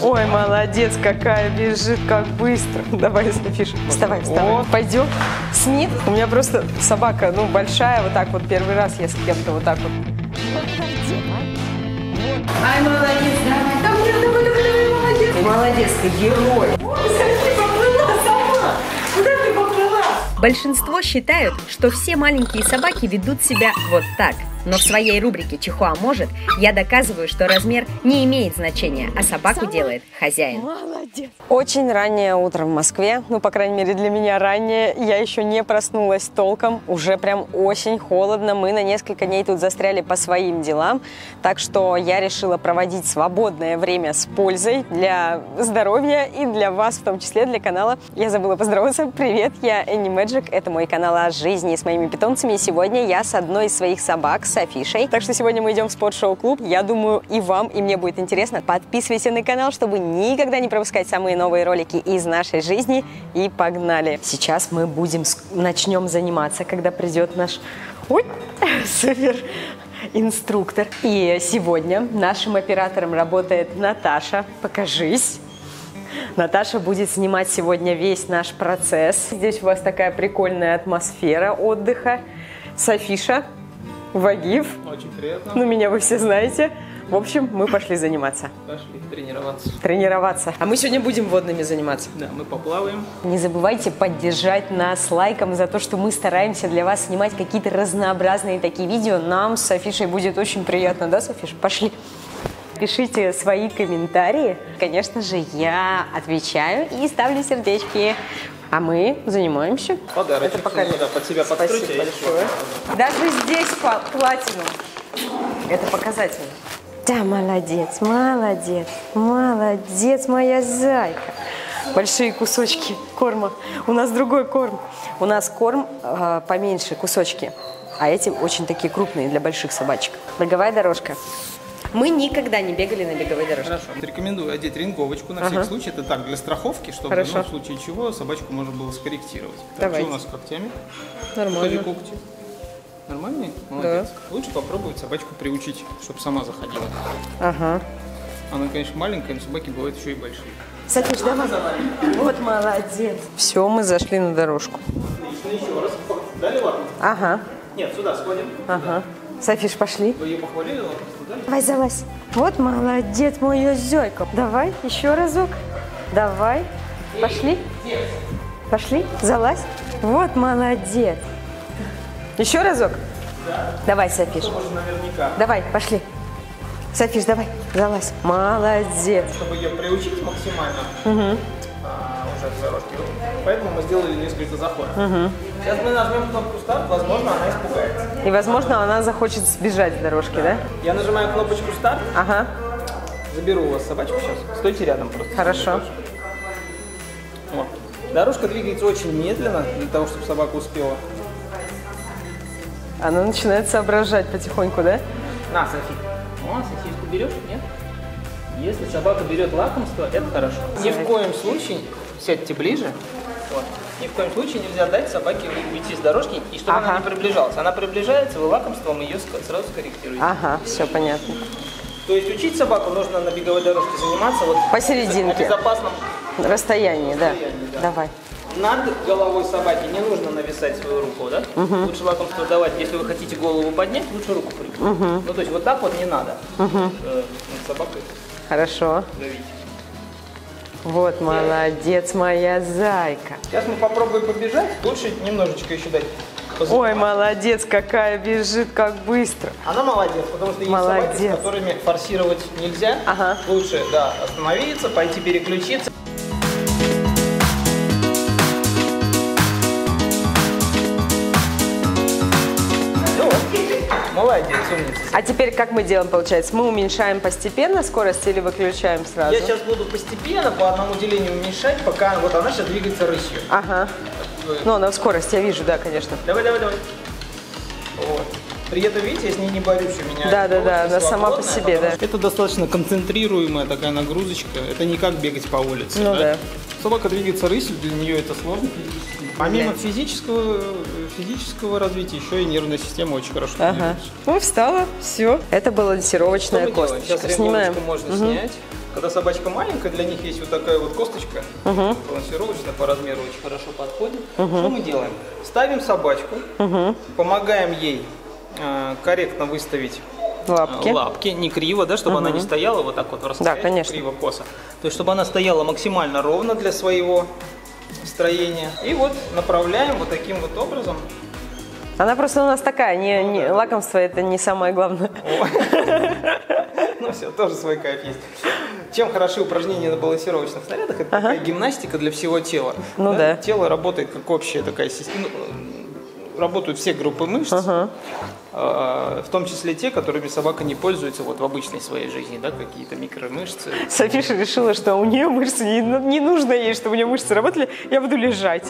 Ой, молодец, какая бежит, как быстро. Давай, Софиша, вставай. О, пойдем. Смит. У меня просто собака, ну, большая, вот так вот первый раз я с кем-то вот так вот. Ай, молодец, давай, молодец. Молодец, ты герой. Большинство считают, что все маленькие собаки ведут себя вот так. Но в своей рубрике «Чихуа может» я доказываю, что размер не имеет значения, а собаку делает хозяин. Молодец. Очень раннее утро в Москве. Ну, по крайней мере, для меня раннее. Я еще не проснулась толком. Уже прям очень холодно. Мы на несколько дней тут застряли по своим делам. Так что я решила проводить свободное время с пользой для здоровья и для вас, в том числе для канала. Я забыла поздороваться. Привет, я Энни Мэджик. Это мой канал о жизни с моими питомцами. И сегодня я с одной из своих собак, Софишей. Так что сегодня мы идем в спорт-шоу-клуб. Я думаю, и вам, и мне будет интересно. Подписывайся на канал, чтобы никогда не пропускать самые новые ролики из нашей жизни. И погнали! Сейчас мы начнем заниматься, когда придет наш супер-инструктор. И сегодня нашим оператором работает Наташа. Покажись! Наташа будет снимать сегодня весь наш процесс. Здесь у вас такая прикольная атмосфера отдыха. Софиша. Вагиф. Очень приятно. Ну, меня вы все знаете. В общем, мы пошли заниматься. Пошли тренироваться. Тренироваться. А мы сегодня будем водными заниматься. Да, мы поплаваем. Не забывайте поддержать нас лайком за то, что мы стараемся для вас снимать какие-то разнообразные такие видео. Нам с Софишей будет очень приятно. Да, Софиш? Пошли. Пишите свои комментарии. Конечно же, я отвечаю и ставлю сердечки. А мы занимаемся. Подарочек. Это пока под себя подстройте. Большое. Даже здесь платину. Это показательно. Да, молодец, молодец, молодец, моя зайка. Большие кусочки корма. У нас другой корм. У нас корм поменьше кусочки, а эти очень такие крупные для больших собачек. Беговая дорожка. Мы никогда не бегали на беговой дорожке. Хорошо. Рекомендую одеть ринговочку на всякий случай. Это так, для страховки, чтобы в случае чего собачку можно было скорректировать. Так, что у нас с когтями? Нормально. Скажи, когти. Нормальные? Молодец. Да. Лучше попробовать собачку приучить, чтобы сама заходила. Ага. Она, конечно, маленькая, но собаки бывают еще и большие. Садись, давай. Вот молодец. Все, мы зашли на дорожку. Отлично, еще раз. Дали лапу? Ага. Нет, сюда сходим. Ага. Софиш, пошли. Вы ее похвалили, но просто дали? Давай, залазь. Вот молодец, моя зайка. Давай, еще разок. Давай. Пошли. Пошли, залазь. Вот молодец. Еще разок? Да. Давай, Софиш. Давай, пошли. Софиш, давай, залазь. Молодец. Чтобы ее приучить максимально. Угу. Поэтому мы сделали несколько заходов. Угу. Сейчас мы нажмем кнопку старт, возможно, она испугается. И, возможно, она захочет сбежать с дорожки, да? Я нажимаю кнопочку старт. Ага. Заберу у вас собачку сейчас. Стойте рядом просто. Хорошо. Вот. Дорожка двигается очень медленно, для того, чтобы собака успела. Она начинает соображать потихоньку, да? На, Софи. О, Софи, берешь? Нет? Если собака берет лакомство, это хорошо. Ни в коем случае... Сядьте ближе. Вот. Ни в коем случае нельзя дать собаке уйти с дорожки, и чтобы она не приближалась. Она приближается, вы лакомством ее сразу скорректируете. Ага, все понятно. То есть учить собаку нужно на беговой дорожке заниматься вот посерединке. На безопасном расстоянии, да. Давай. Над головой собаки не нужно нависать свою руку, да? Угу. Лучше лакомство давать, если вы хотите голову поднять, лучше руку прикрыть. Угу. Ну, то есть вот так вот не надо. Угу. Над собакой. Хорошо. Давите. Вот, молодец, моя зайка. Сейчас мы попробуем побежать. Лучше немножечко еще дать. Ой, молодец, какая бежит, как быстро. Она молодец, потому что есть собаки, с которыми форсировать нельзя. Ага. Лучше, да, остановиться, пойти переключиться. Молодец, умница. А теперь как мы делаем, получается? Мы уменьшаем постепенно скорость или выключаем сразу? Я сейчас буду постепенно по одному делению уменьшать, пока вот она сейчас двигается рысью. Ага. Ну, она в скорость, я вижу, да, конечно. Давай. Вот. При этом, видите, я с ней не борюсь, у меня... Да, она сама по себе, да. Это достаточно концентрируемая такая нагрузочка. Это не как бегать по улице. Ну да. Собака двигается рысью, для нее это сложно. Помимо физического развития, еще и нервная система очень хорошо поддерживается. Ну, встала, все. Это балансировочная косточка. Сейчас снимаем. Можно снять. Когда собачка маленькая, для них есть вот такая вот косточка, балансировочная, по размеру очень хорошо подходит. Что мы делаем? Ставим собачку, помогаем ей корректно выставить лапки. Не криво, да, чтобы она не стояла вот так вот в расстоянии, да, криво-косо. То есть, чтобы она стояла максимально ровно для своего строения. И вот направляем вот таким вот образом. Она просто у нас такая, лакомство это не самое главное. Ну все, тоже свой кайф есть. Чем хороши упражнения на балансировочных снарядах? Это такая гимнастика для всего тела. Ну да. Тело работает как общая такая система. Работают все группы мышц, в том числе те, которыми собака не пользуется вот в обычной своей жизни, да, какие-то микромышцы. Софиша решила, что у нее мышцы, не нужно ей, чтобы у нее мышцы работали, я буду лежать.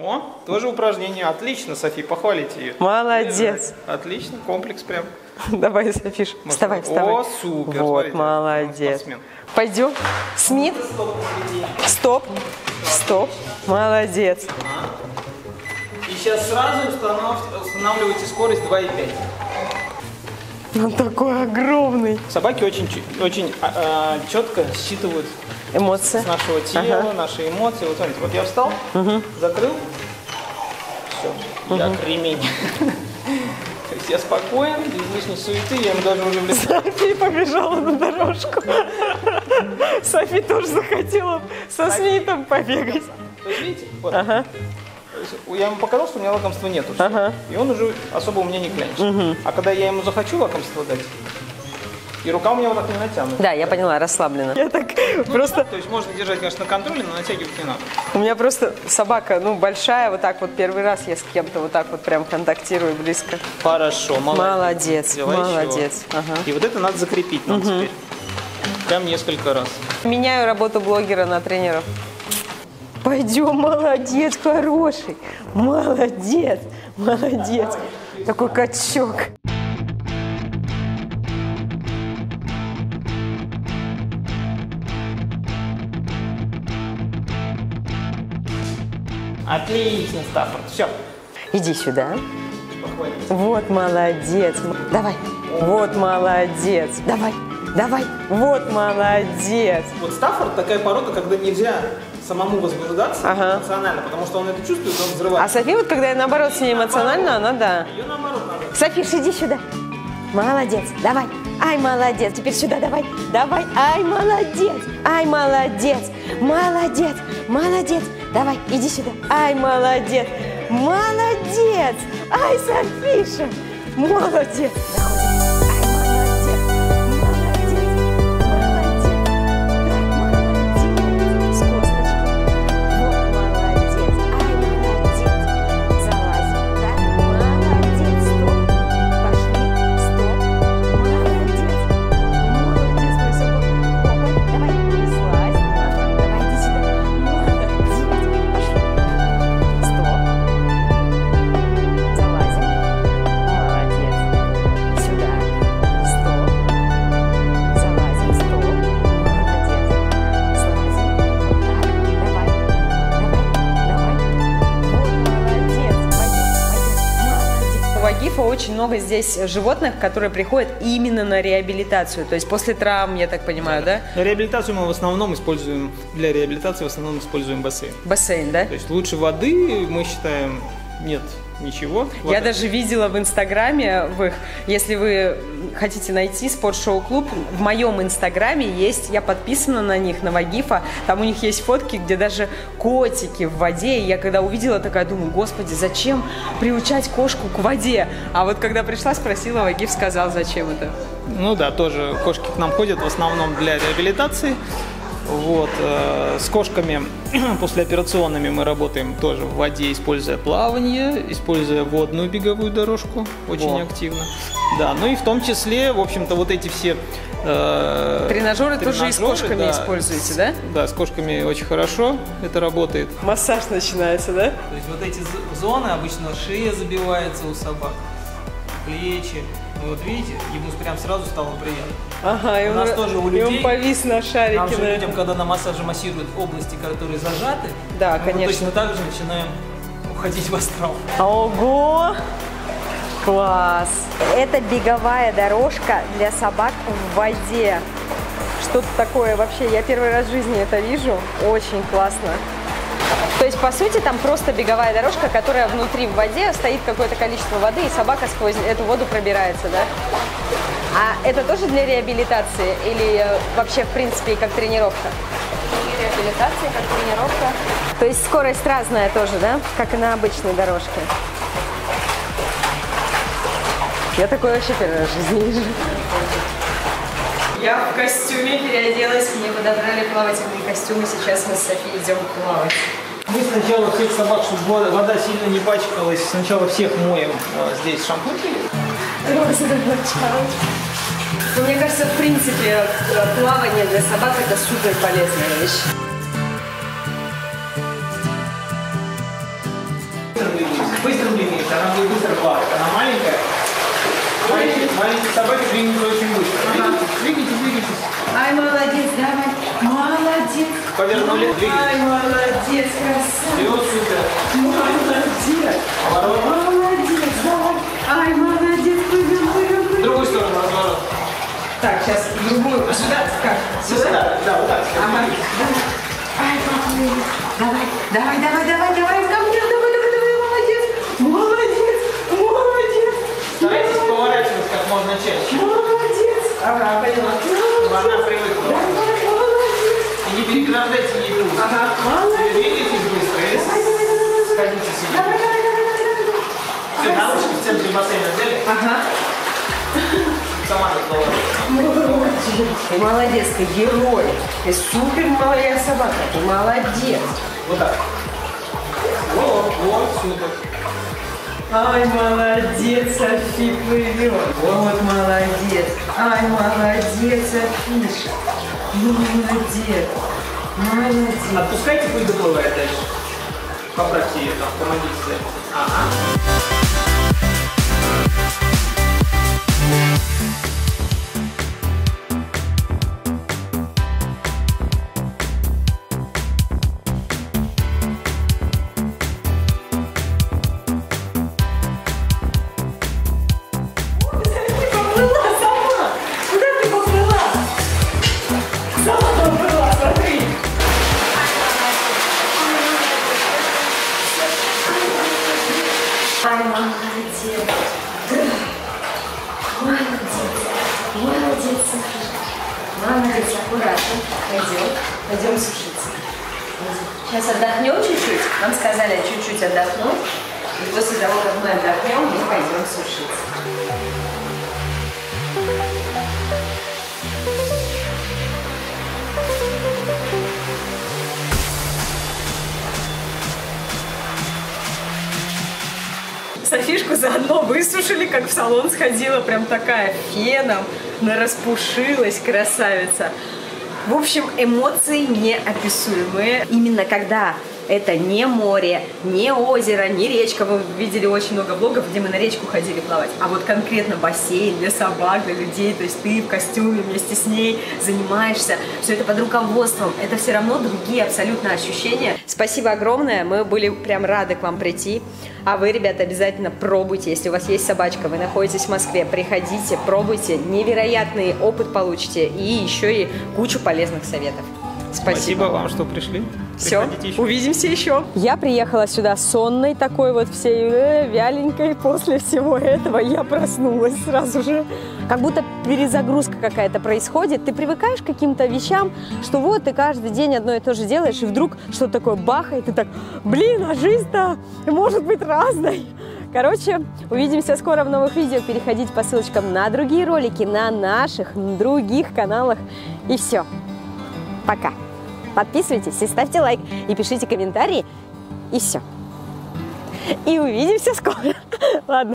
О, тоже упражнение, отлично, Софи, похвалите ее. Молодец. Лежать. Отлично, комплекс прям. Давай, Софиш, вставай, вставай. О, супер, вот, смотрите, молодец. Пойдем, Смит, стоп, стоп, молодец. Сейчас сразу устанавливайте скорость 2,5. Он такой огромный. Собаки очень, четко считывают эмоции с нашего тела, наши эмоции. Вот смотрите, вот я встал, закрыл, все, я кремень. То есть я спокоен, без лишней суеты, я им даже уже влезла. Софи побежала на дорожку. Софи тоже захотела со Смитом побегать. Видите? Я ему показал, что у меня лакомства нету, и он уже особо у меня не клянется. А когда я ему захочу лакомство дать, и рука у меня вот так не натянута. Да, я поняла, расслаблена. Я так просто... То есть можно держать, конечно, на контроле, но натягивать не надо. У меня просто собака, ну, большая, вот так вот первый раз я с кем-то вот так вот прям контактирую близко. Хорошо, молодец. Молодец, молодец. И вот это надо закрепить нам теперь. Прям несколько раз. Меняю работу блогера на тренеров. Пойдем, молодец, хороший, молодец, молодец, такой качок. Отлично, Стаффорд, все. Иди сюда. Вот, молодец, давай, вот, молодец, давай. Давай, вот молодец. Вот Стаффорд такая порода, когда нельзя самому возбуждаться эмоционально, потому что он это чувствует, он взрывается. А Софи, вот когда я наоборот с ней эмоционально, она да. Ее наоборот надо. Софиш, иди сюда. Молодец, давай. Ай, молодец. Теперь сюда давай. Давай, ай, молодец. Ай, молодец. Молодец, молодец. Давай, иди сюда. Ай, молодец. Молодец. Ай, Софиша. Молодец. Очень много здесь животных, которые приходят именно на реабилитацию, то есть после травм, я так понимаю, да? На реабилитацию мы в основном используем, для реабилитации в основном используем бассейн. Бассейн, да? То есть лучше воды, мы считаем, нет ничего. Вода. Я даже видела в Инстаграме, если вы хотите найти спорт-шоу-клуб, в моем Инстаграме есть, я подписана на них, на Вагифа, там у них есть фотки, где даже котики в воде, и я когда увидела, такая думаю, господи, зачем приучать кошку к воде? А вот когда пришла, спросила, Вагиф сказал, зачем это? Ну да, тоже кошки к нам ходят в основном для реабилитации. Вот, с кошками послеоперационными мы работаем тоже в воде, используя плавание, используя водную беговую дорожку очень активно. Да, ну и в том числе, в общем-то, вот эти все тренажеры тоже и с кошками используете, да? Да, с кошками очень хорошо это работает. Массаж начинается, да? То есть вот эти зоны, обычно шея забивается у собак, плечи. Вот видите, ему прям сразу стало приятно. Ага, и у нас тоже у людей. И он повис на шарике. Нам же людям, когда на массаже массируют области, которые зажаты, да, конечно. Мы точно так же начинаем уходить в астрал. Ого! Класс! Это беговая дорожка для собак в воде. что-то такое вообще. Я первый раз в жизни это вижу. Очень классно. То есть, по сути, там просто беговая дорожка, которая внутри в воде, стоит какое-то количество воды, и собака сквозь эту воду пробирается, да? А это тоже для реабилитации или вообще, в принципе, как тренировка? И реабилитация, как тренировка. То есть скорость разная тоже, да? Как и на обычной дорожке. Я такое вообще первый раз в жизни вижу. Я в костюме переоделась, мне подобрали плавательные костюмы, сейчас мы с Софией идем плавать. Мы сначала всех собак, чтобы вода сильно не пачкалась, сначала всех моем здесь шампуньки. Мне кажется, в принципе, плавание для собак – это супер полезная вещь. Быстро длиннее, она будет быстро плавать, она маленькая. Маленькие собаки двигаются очень быстро. Ага. Двигайтесь, двигайтесь. Ай, молодец, давай. Молодец. Повернули, двигайтесь. Ай, молодец, красавица. Все, супер. Молодец. Поворот. Молодец, давай. Ай, молодец, прыгай. Другую сторону, разворот. Так, сейчас другую. А сюда? Как? Сюда? Сюда. Да, вот так. Ага. Ай, молодец. Давай, давай, давай, давай, давай. Ко мне, давай, давай, давай, молодец. Молодец, молодец. Старайтесь поворачиваться как можно чаще. Молодец. Ага, поняла. Она привыкла. Да, молодец. И не переграждайте ей руку. Ага, молодец. Двигайтесь быстро. Сходите сюда. Давай, давай, давай, давай. Все, наушники в центре бассейна взяли? Ага. Сама заплывала. Молодец. Ты молодец, ты герой. Ты супер малая собака. Ты молодец. Вот так. Вот, вот, супер. Ай, молодец, Софи, плывет. Вот, молодец. Ай, молодец, Софиша. Молодец. Молодец. Отпускайте, пусть доплывает дальше. Поправьте ее, там, помогите. Сейчас отдохнем чуть-чуть. Нам сказали чуть-чуть отдохнуть. И после того, как мы отдохнем, мы пойдем сушиться. Софишку заодно высушили, как в салон сходила. Прям такая феном. Она распушилась, красавица. В общем, эмоции неописуемые. Именно когда это не море, не озеро, не речка. Вы видели очень много влогов, где мы на речку ходили плавать. А вот конкретно бассейн для собак, для людей. То есть ты в костюме вместе с ней занимаешься. Все это под руководством. Это все равно другие абсолютно ощущения. Спасибо огромное. Мы были прям рады к вам прийти. А вы, ребята, обязательно пробуйте. Если у вас есть собачка, вы находитесь в Москве, приходите, пробуйте. Невероятный опыт получите. И еще и кучу полезных советов. Спасибо вам, что пришли. Все, увидимся еще. Я приехала сюда сонной такой вот всей вяленькой. После всего этого я проснулась сразу же. Как будто перезагрузка какая-то происходит. Ты привыкаешь к каким-то вещам, что вот ты каждый день одно и то же делаешь, и вдруг что-то такое баха, и ты так, блин, а жизнь-то может быть разной. Короче, увидимся скоро в новых видео. Переходите по ссылочкам на другие ролики, на наших других каналах. И все. Пока. Подписывайтесь и ставьте лайк, и пишите комментарии, и все. И увидимся скоро. Ладно.